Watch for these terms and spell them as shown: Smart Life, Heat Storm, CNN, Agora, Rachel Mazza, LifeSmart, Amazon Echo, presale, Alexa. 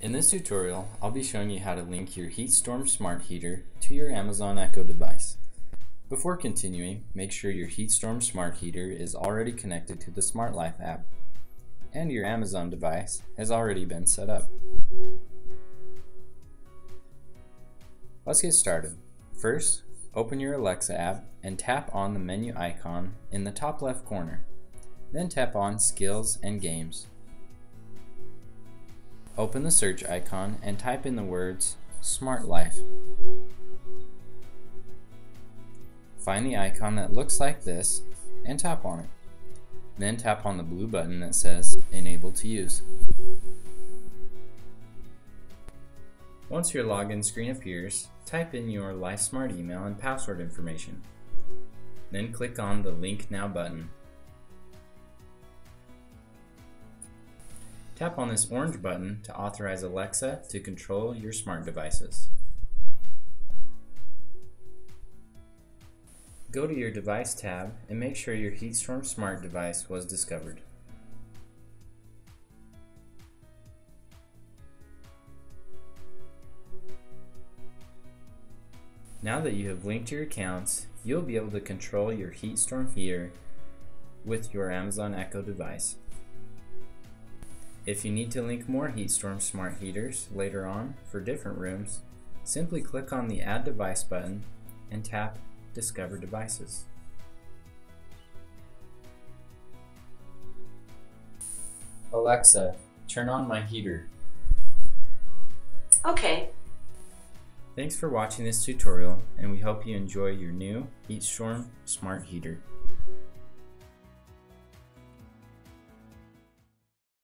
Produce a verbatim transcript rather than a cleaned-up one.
In this tutorial, I'll be showing you how to link your Heat Storm smart heater to your Amazon Echo device. Before continuing, make sure your Heat Storm smart heater is already connected to the Smart Life app and your Amazon device has already been set up. Let's get started. First, open your Alexa app and tap on the menu icon in the top left corner. Then tap on Skills and Games. Open the search icon and type in the words Smart Life. Find the icon that looks like this and tap on it. Then tap on the blue button that says Enable to Use. Once your login screen appears, type in your LifeSmart email and password information. Then click on the Link Now button. Tap on this orange button to authorize Alexa to control your smart devices. Go to your Device tab and make sure your Heat Storm smart device was discovered. Now that you have linked your accounts, you'll be able to control your Heat Storm heater with your Amazon Echo device. If you need to link more Heat Storm smart heaters later on for different rooms, simply click on the Add Device button and tap Discover Devices. Alexa, turn on my heater. Okay. Thanks for watching this tutorial, and we hope you enjoy your new Heat Storm smart heater.